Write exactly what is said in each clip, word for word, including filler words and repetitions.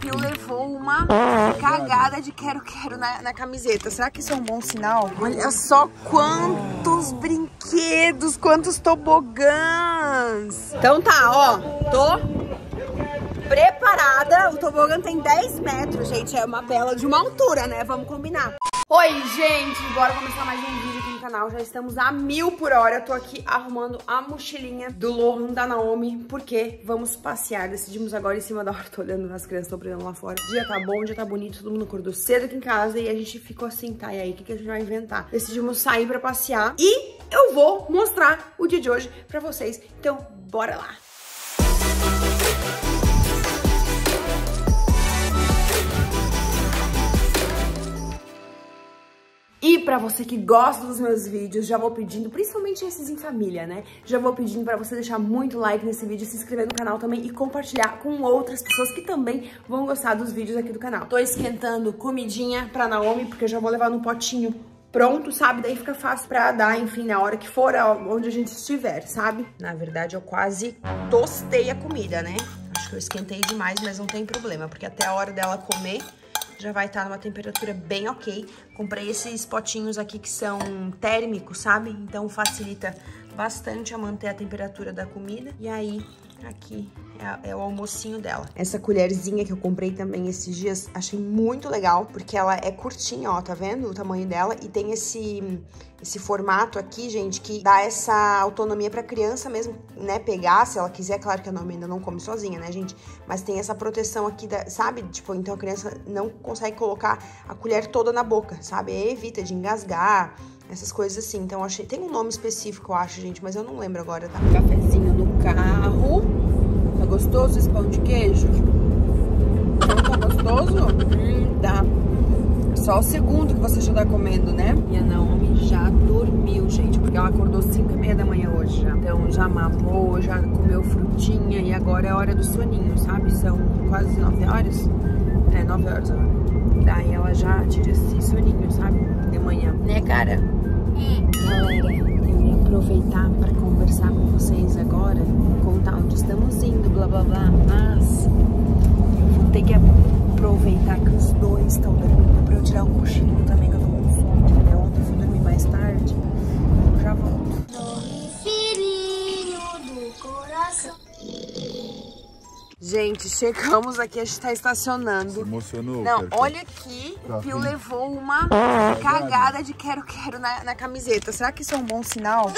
Pio levou uma cagada de quero-quero na, na camiseta. Será que isso é um bom sinal? Olha só quantos brinquedos, quantos tobogãs. Então tá, ó, tô preparada. O tobogã tem dez metros, gente. É uma bela de uma altura, né? Vamos combinar. Oi, gente! Bora começar mais um vídeo aqui no canal. Já estamos a mil por hora. Eu tô aqui arrumando a mochilinha do Lohan, da Naomi, porque vamos passear. Decidimos agora em cima da hora. Tô olhando as crianças, tô olhando lá fora. O dia tá bom, o dia tá bonito, todo mundo acordou cedo aqui em casa e a gente ficou assim, tá? E aí, o que, que a gente vai inventar? Decidimos sair pra passear e eu vou mostrar o dia de hoje pra vocês. Então, bora lá! E pra você que gosta dos meus vídeos, já vou pedindo, principalmente esses em família, né? Já vou pedindo pra você deixar muito like nesse vídeo, se inscrever no canal também e compartilhar com outras pessoas que também vão gostar dos vídeos aqui do canal. Tô esquentando comidinha pra Naomi, porque eu já vou levar no potinho pronto, sabe? Daí fica fácil pra dar, enfim, na hora que for, onde a gente estiver, sabe? Na verdade, eu quase tostei a comida, né? Acho que eu esquentei demais, mas não tem problema, porque até a hora dela comer... já vai estar numa temperatura bem ok. Comprei esses potinhos aqui que são térmicos, sabe? Então facilita bastante a manter a temperatura da comida. E aí, aqui é, é o almocinho dela. Essa colherzinha que eu comprei também esses dias, achei muito legal, porque ela é curtinha, ó, tá vendo o tamanho dela? E tem esse, esse formato aqui, gente, que dá essa autonomia pra criança mesmo, né, pegar, se ela quiser. Claro que a Naomi ainda não come sozinha, né, gente? Mas tem essa proteção aqui, da, sabe? Tipo, então a criança não consegue colocar a colher toda na boca, sabe? E evita de engasgar, essas coisas assim. Então, achei... tem um nome específico, eu acho, gente, mas eu não lembro agora, tá? Cafezinho no carro. Tá gostoso esse pão de queijo? Não tá gostoso? Hum, tá. Só o segundo que você já tá comendo, né? E a Naomi já dormiu, gente, porque ela acordou cinco e meia da manhã hoje já. Então, já mamou, já comeu frutinha e agora é hora do soninho, sabe? São quase nove horas. É, nove horas agora. Daí ela já tira esse soninho, sabe? De manhã. Né, cara? Galera, eu queria aproveitar para conversar com vocês agora, contar onde estamos indo, blá blá blá, mas eu vou ter que aproveitar que os dois estão dormindo para eu tirar o cochilo também, que eu tô com fome, né? Ontem eu fui dormir mais tarde, eu já volto. Filhinho do coração. Gente, chegamos aqui, a gente tá estacionando. Se emocionou? Não, quero, olha aqui, tá, o Pio levou uma cagada de quero-quero na, na camiseta. Será que isso é um bom sinal?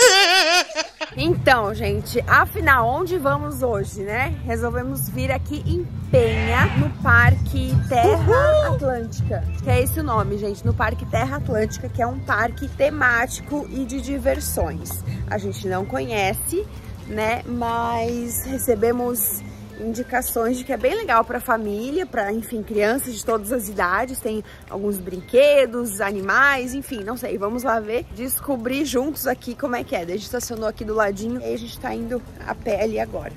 Então, gente, afinal, onde vamos hoje, né? Resolvemos vir aqui em Penha, no Parque Terra Atlântica. Que é esse o nome, gente, no Parque Terra Atlântica, que é um parque temático e de diversões. A gente não conhece, né, mas recebemos... indicações de que é bem legal para família, para, enfim, crianças de todas as idades. Tem alguns brinquedos, animais, enfim, não sei. Vamos lá ver, descobrir juntos aqui como é que é. A gente estacionou aqui do ladinho e a gente tá indo a pé ali agora.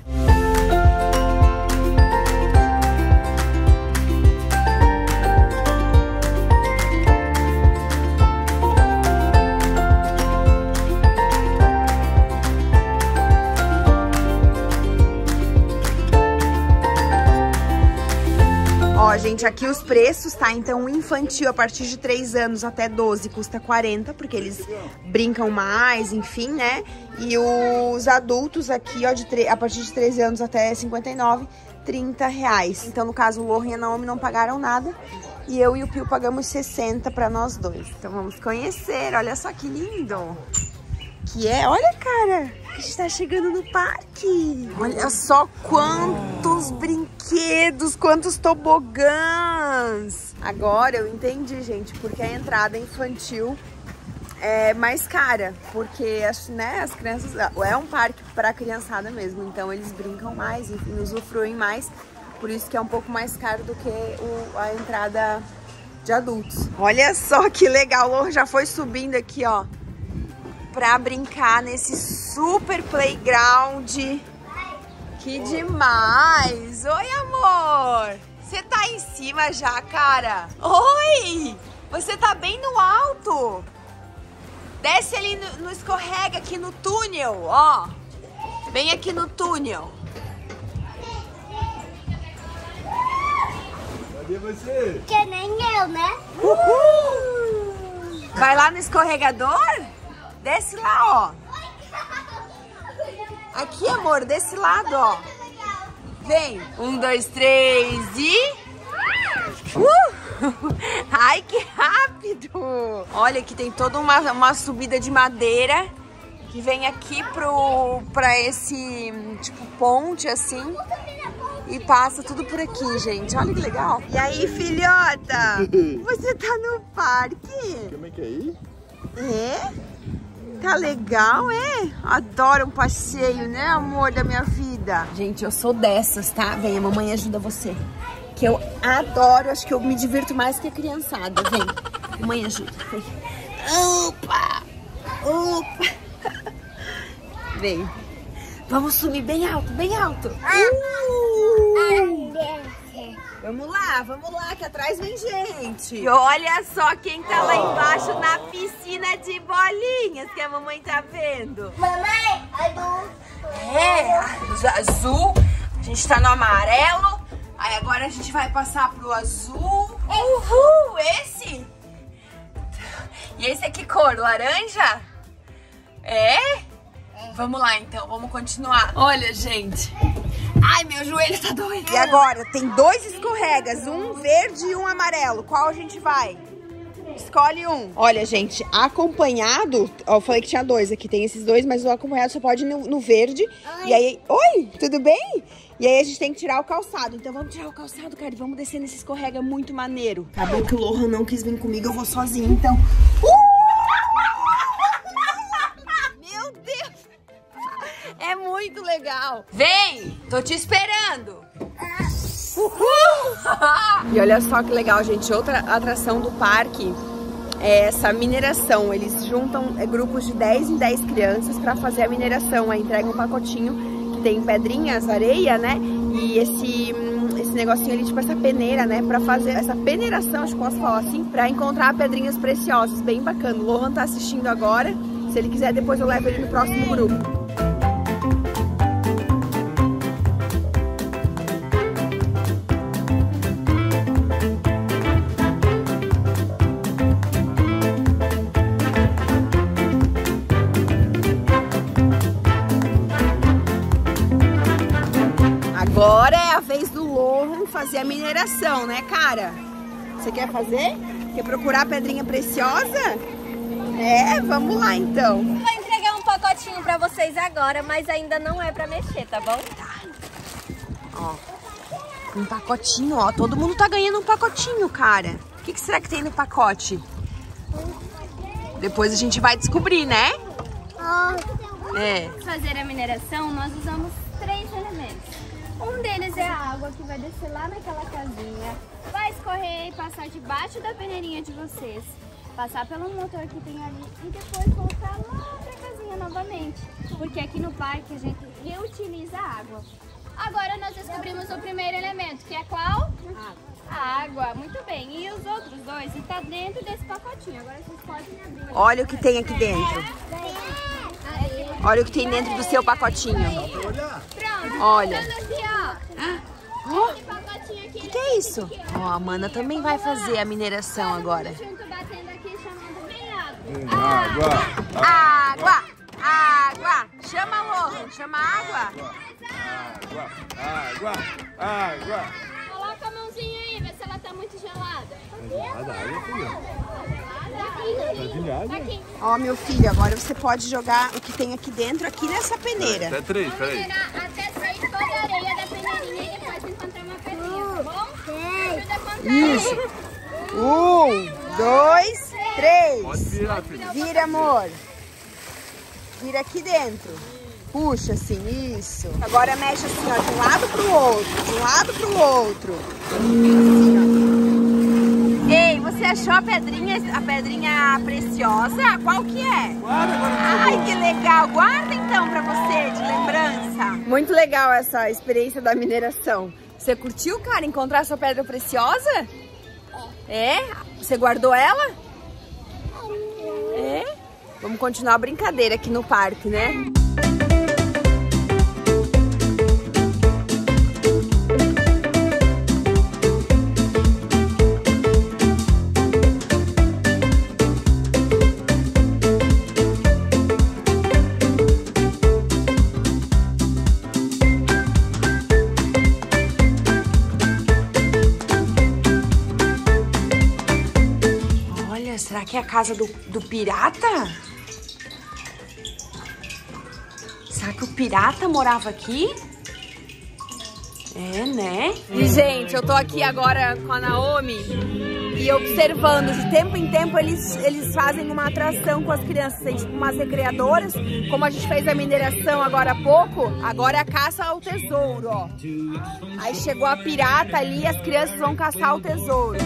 Gente, aqui os preços, tá? Então, o infantil, a partir de três anos até doze, custa quarenta, porque eles brincam mais, enfim, né? E os adultos aqui, ó, de a partir de treze anos até cinquenta e nove, trinta reais. Então, no caso, o Lohan e a Naomi não pagaram nada. E eu e o Pio pagamos sessenta pra nós dois. Então, vamos conhecer. Olha só que lindo! Que é... olha, cara! A gente tá chegando no parque! Olha só quantos brinquedos! Brinquedos, quantos tobogãs! Agora eu entendi, gente, porque a entrada infantil é mais cara, porque as, né, as crianças... é um parque para criançada mesmo, então eles brincam mais, enfim, usufruem mais, por isso que é um pouco mais caro do que o, a entrada de adultos. Olha só que legal, o Lohan já foi subindo aqui, ó, pra brincar nesse super playground. Que demais! Oi, amor! Você tá em cima já, cara? Oi! Você tá bem no alto! Desce ali no, no escorrega, aqui no túnel, ó! Vem aqui no túnel! E você? Que nem eu, né? Uhul! Vai lá no escorregador? Desce lá, ó. Aqui, amor, desse lado, ó. Vem. Um, dois, três e... Uh! Ai, que rápido! Olha, aqui tem toda uma, uma subida de madeira que vem aqui pro, pra esse, tipo, ponte, assim. E passa tudo por aqui, gente. Olha que legal. E aí, filhota? Você tá no parque? Como é que é aí? É? Tá legal, é? Adoro um passeio, né, amor da minha vida? Gente, eu sou dessas, tá? Vem, a mamãe ajuda você. Que eu adoro, acho que eu me divirto mais que a criançada. Vem, mamãe ajuda. Vem. Opa! Opa! Vem. Vamos subir bem alto, bem alto. Uh! Vamos lá, vamos lá, que atrás vem gente. E olha só quem tá lá embaixo na piscina de bolinhas que a mamãe tá vendo. Mamãe, azul. É, azul. A gente tá no amarelo. Aí agora a gente vai passar pro azul. Uhul, esse? E esse é que cor? Laranja? É? Vamos lá então, vamos continuar. Olha, gente. Ai, meu joelho tá doendo. E agora, tem dois escorregas, um verde e um amarelo. Qual a gente vai? Escolhe um. Olha, gente, acompanhado... Ó, eu falei que tinha dois aqui, tem esses dois, mas o acompanhado só pode ir no, no verde. Ai. E aí... Oi, tudo bem? E aí a gente tem que tirar o calçado. Então vamos tirar o calçado, cara, e vamos descer nesse escorrega muito maneiro. Acabou que o Lohan não quis vir comigo, eu vou sozinha, então. Uh! Meu Deus! É muito legal. Vem! Tô te esperando! Uhul! E olha só que legal, gente. Outra atração do parque é essa mineração. Eles juntam é, grupos de dez em dez crianças pra fazer a mineração. Aí entregam um pacotinho que tem pedrinhas, areia, né? E esse, esse negocinho ali, tipo essa peneira, né? Pra fazer essa peneiração, acho que posso falar assim, pra encontrar pedrinhas preciosas. Bem bacana. O Lohan tá assistindo agora. Se ele quiser, depois eu levo ele no próximo grupo. Agora é a vez do Lohan fazer a mineração, né, cara? Você quer fazer? Quer procurar a pedrinha preciosa? É, vamos lá, então. Vou entregar um pacotinho pra vocês agora, mas ainda não é pra mexer, tá bom? Tá. Ó, um pacotinho, ó. Todo mundo tá ganhando um pacotinho, cara. O que, que será que tem no pacote? Depois a gente vai descobrir, né? Ah. É. Para fazer a mineração, nós usamos três elementos. Um deles é a água que vai descer lá naquela casinha, vai escorrer e passar debaixo da peneirinha de vocês, passar pelo motor que tem ali e depois voltar lá pra casinha novamente, porque aqui no parque a gente reutiliza a água. Agora nós descobrimos o primeiro elemento, que é qual? A água. Muito bem. E os outros dois está dentro desse pacotinho. Agora vocês podem abrir. Olha o que tem aqui dentro. É. Olha o que tem dentro do seu pacotinho. Pronto. Olha. Oh, o que, que é isso? Ó, oh, a Amanda também vai fazer a mineração agora. Água, água, água. Chama o Lohan, chama a água. Água, água, água. Coloca a mãozinha aí, vê se ela tá muito gelada. Ó, meu filho, agora você pode jogar o que tem aqui dentro, aqui nessa peneira. Até três, peraí. Isso. Um, dois, três. Pode virar, filho. Vira, amor. Vira aqui dentro. Puxa, assim, isso. Agora mexe assim, ó, de um lado pro outro. De um lado pro outro. Assim, ó. Ei, você achou a pedrinha, a pedrinha preciosa? Qual que é? Guarda, guarda. Ai, que legal. Guarda, então, pra você, de lembrança. Muito legal essa experiência da mineração. Você curtiu, cara, encontrar a sua pedra preciosa? É? Você guardou ela? É? Vamos continuar a brincadeira aqui no parque, né? Aqui é a casa do, do pirata? Será que o pirata morava aqui? É, né? E, gente, eu tô aqui agora com a Naomi e observando. De tempo em tempo eles, eles fazem uma atração com as crianças. Tem tipo umas recreadoras, como a gente fez a mineração agora há pouco. Agora é a caça ao tesouro, ó. Aí chegou a pirata ali e as crianças vão caçar o tesouro.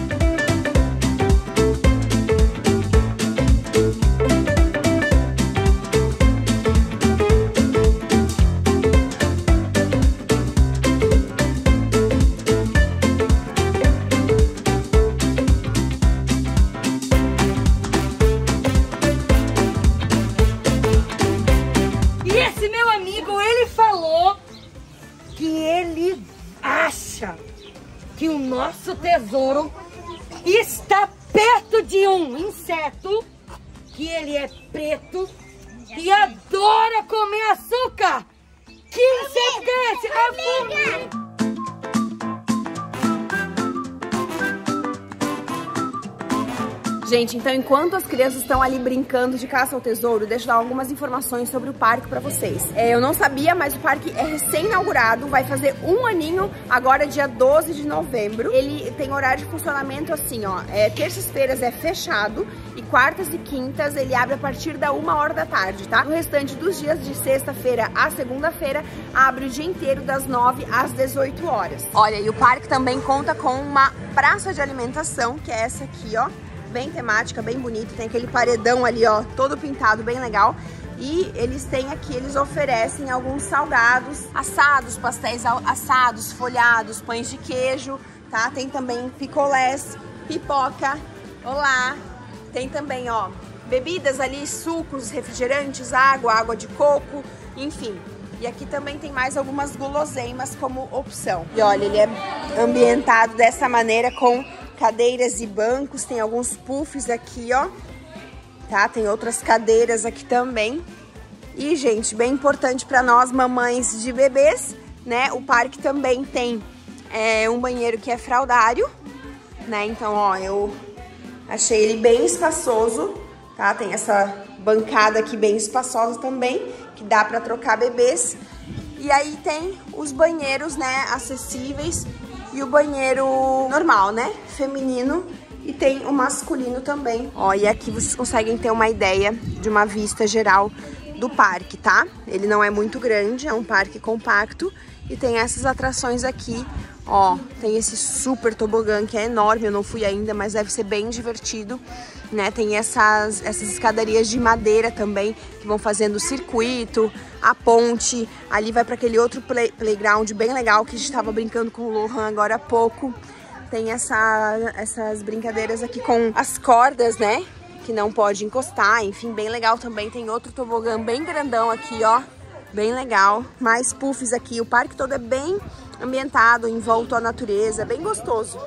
Que o nosso tesouro está perto de um inseto, que ele é preto e adora comer açúcar. Que inseto é esse? A formiga! Gente, então enquanto as crianças estão ali brincando de caça ao tesouro, deixa eu dar algumas informações sobre o parque pra vocês. É, eu não sabia, mas o parque é recém-inaugurado, vai fazer um aninho agora, dia doze de novembro. Ele tem horário de funcionamento assim, ó, é, terças-feiras é fechado e quartas e quintas ele abre a partir da uma hora da tarde, tá? No restante dos dias, de sexta-feira a segunda-feira, abre o dia inteiro das nove às dezoito horas. Olha, e o parque também conta com uma praça de alimentação, que é essa aqui, ó. Bem temática, bem bonito, tem aquele paredão ali, ó, todo pintado, bem legal. E eles têm aqui, eles oferecem alguns salgados, assados, pastéis assados, folhados, pães de queijo, tá? Tem também picolés, pipoca, olá. Tem também, ó, bebidas ali, sucos, refrigerantes, água, água de coco, enfim. E aqui também tem mais algumas guloseimas como opção. E olha, ele é ambientado dessa maneira com cadeiras e bancos, tem alguns puffs aqui, ó, tá? Tem outras cadeiras aqui também. E, gente, bem importante para nós, mamães de bebês, né? O parque também tem é, um banheiro que é fraldário, né? Então, ó, eu achei ele bem espaçoso, tá? Tem essa bancada aqui bem espaçosa também, que dá para trocar bebês. E aí tem os banheiros, né, acessíveis. E o banheiro normal, né? Feminino. E tem o masculino também. Ó, e aqui vocês conseguem ter uma ideia de uma vista geral do parque, tá? Ele não é muito grande, é um parque compacto. E tem essas atrações aqui, ó. Tem esse super tobogã que é enorme, eu não fui ainda, mas deve ser bem divertido, né? Tem essas, essas escadarias de madeira também, que vão fazendo o circuito, a ponte. Ali vai para aquele outro play, playground bem legal que a gente estava brincando com o Lohan agora há pouco. Tem essa, essas brincadeiras aqui com as cordas, né? Que não pode encostar, enfim, bem legal também. Tem outro tobogã bem grandão aqui, ó. Bem legal. Mais puffs aqui. O parque todo é bem ambientado, envolto à natureza, bem gostoso.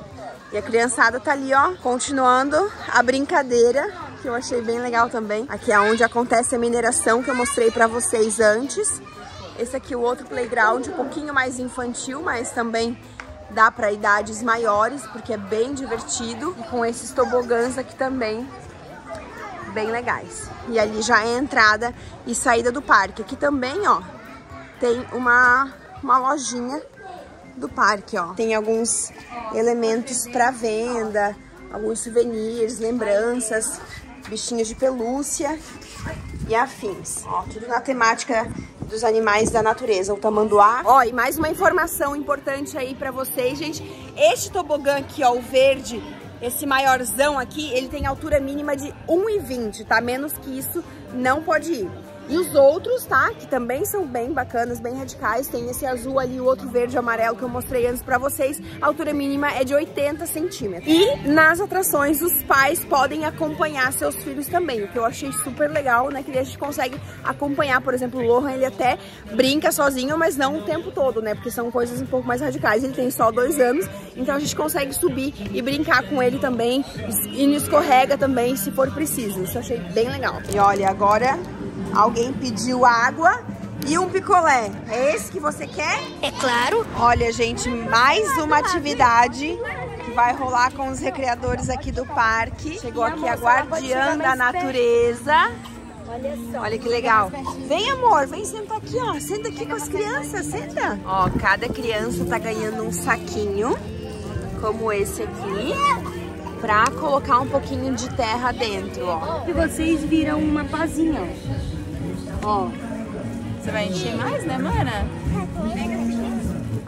E a criançada tá ali, ó, continuando a brincadeira, que eu achei bem legal também. Aqui é onde acontece a mineração, que eu mostrei pra vocês antes. Esse aqui é o outro playground, um pouquinho mais infantil, mas também dá pra idades maiores, porque é bem divertido. E com esses tobogãs aqui também, bem legais. E ali já é a entrada e saída do parque. Aqui também, ó, tem uma, uma lojinha do parque, ó. Tem alguns elementos para venda, alguns souvenirs, lembranças, bichinhos de pelúcia e afins. Ó, tudo na temática dos animais da natureza, o tamanduá. Ó, e mais uma informação importante aí para vocês, gente. Este tobogã aqui, ó, o verde, esse maiorzão aqui, ele tem altura mínima de um e vinte, tá? Menos que isso não pode ir. E os outros, tá? Que também são bem bacanas, bem radicais. Tem esse azul ali, o outro verde e amarelo que eu mostrei antes pra vocês. A altura mínima é de oitenta centímetros. E nas atrações, os pais podem acompanhar seus filhos também. O que eu achei super legal, né? Que a gente consegue acompanhar. Por exemplo, o Lohan, ele até brinca sozinho, mas não o tempo todo, né? Porque são coisas um pouco mais radicais. Ele tem só dois anos, então a gente consegue subir e brincar com ele também. E não escorrega também, se for preciso. Isso eu achei bem legal. E olha, agora... alguém pediu água e um picolé. É esse que você quer? É claro. Olha, gente, mais uma atividade vai rolar com os recreadores aqui do parque. Chegou aqui a guardiã da natureza. Olha só. Olha que legal. Vem, amor, vem sentar aqui, ó. Senta aqui com as crianças, senta. Ó, cada criança tá ganhando um saquinho, como esse aqui, pra colocar um pouquinho de terra dentro, ó. E vocês viram uma pazinha, ó. Você vai encher mais, né, mana?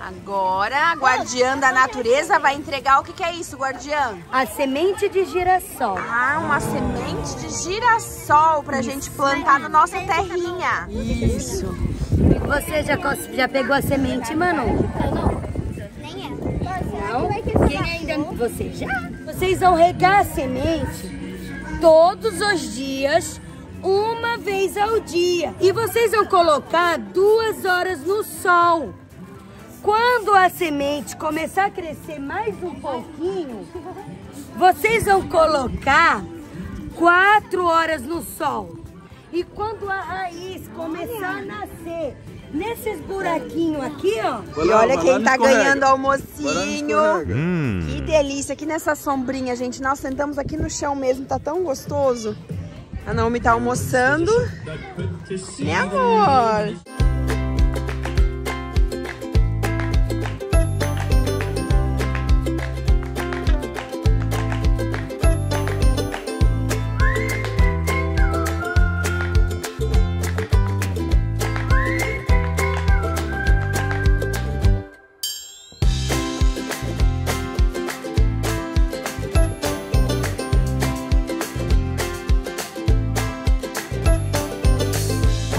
Agora a guardiã da natureza vai entregar o que, que é isso, guardiã? A semente de girassol. Ah, uma semente de girassol pra isso. gente plantar na nossa terrinha. Isso. Você já, já pegou a semente, Manu? Nem eu. Não? Quem ainda não? Você já? Vocês vão regar a semente todos os dias, uma vez ao dia. E vocês vão colocar duas horas no sol. Quando a semente começar a crescer mais um pouquinho, vocês vão colocar quatro horas no sol. E quando a raiz começar a nascer nesses buraquinhos aqui, ó. E olha quem tá ganhando almocinho. Que delícia, aqui nessa sombrinha, gente. Nós sentamos aqui no chão mesmo, tá tão gostoso. A Naomi tá almoçando. Né, amor?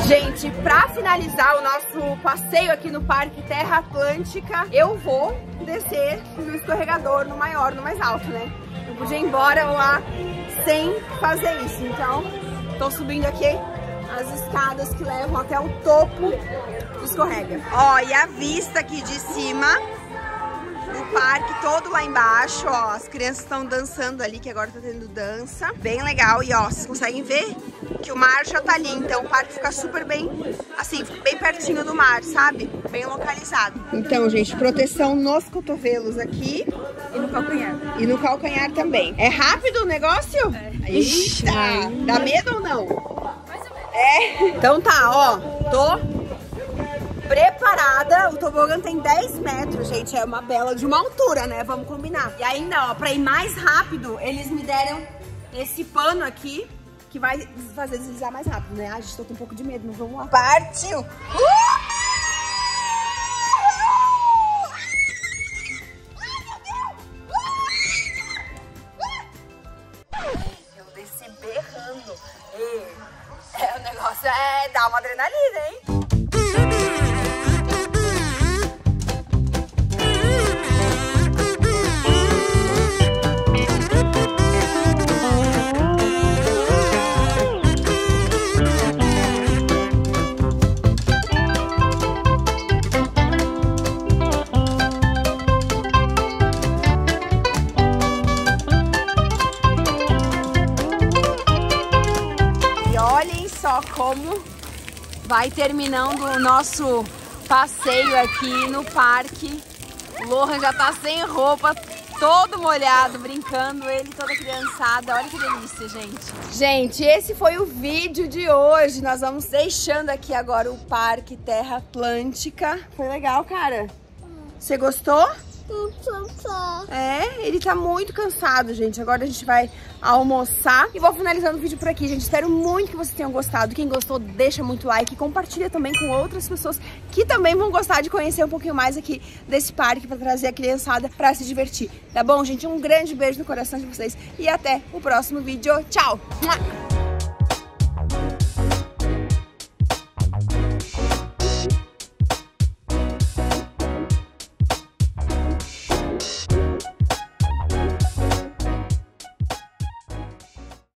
Gente, para finalizar o nosso passeio aqui no Parque Terra Atlântica, eu vou descer no escorregador, no maior, no mais alto, né? Eu podia ir embora lá sem fazer isso, então tô subindo aqui as escadas que levam até o topo do escorrega. Ó, e a vista aqui de cima do parque todo lá embaixo, ó, as crianças estão dançando ali, que agora tá tendo dança, bem legal. E ó, vocês conseguem ver que o mar já tá ali, então o parque fica super bem, assim, bem pertinho do mar, sabe? Bem localizado. Então, gente, proteção nos cotovelos aqui. E no calcanhar. E no calcanhar também. É rápido o negócio? É. Eita! Dá medo ou não? Mais ou menos. É? Então tá, ó, tô preparada. O tobogã tem dez metros, gente, é uma bela de uma altura, né? Vamos combinar. E ainda, ó, pra ir mais rápido, eles me deram esse pano aqui, que vai fazer deslizar mais rápido, né? Ah, gente, tô com um pouco de medo, mas vamos lá. Partiu! Uh! Como vai terminando o nosso passeio aqui no parque. O Lohan já tá sem roupa, todo molhado, brincando, ele toda criançada. Olha que delícia, gente. Gente, esse foi o vídeo de hoje. Nós vamos deixando aqui agora o Parque Terra Atlântica. Foi legal, cara? Você gostou? É, ele tá muito cansado, gente. Agora a gente vai almoçar. E vou finalizando o vídeo por aqui, gente. Espero muito que vocês tenham gostado. Quem gostou, deixa muito like. Compartilha também com outras pessoas que também vão gostar de conhecer um pouquinho mais aqui desse parque, pra trazer a criançada pra se divertir. Tá bom, gente? Um grande beijo no coração de vocês. E até o próximo vídeo. Tchau!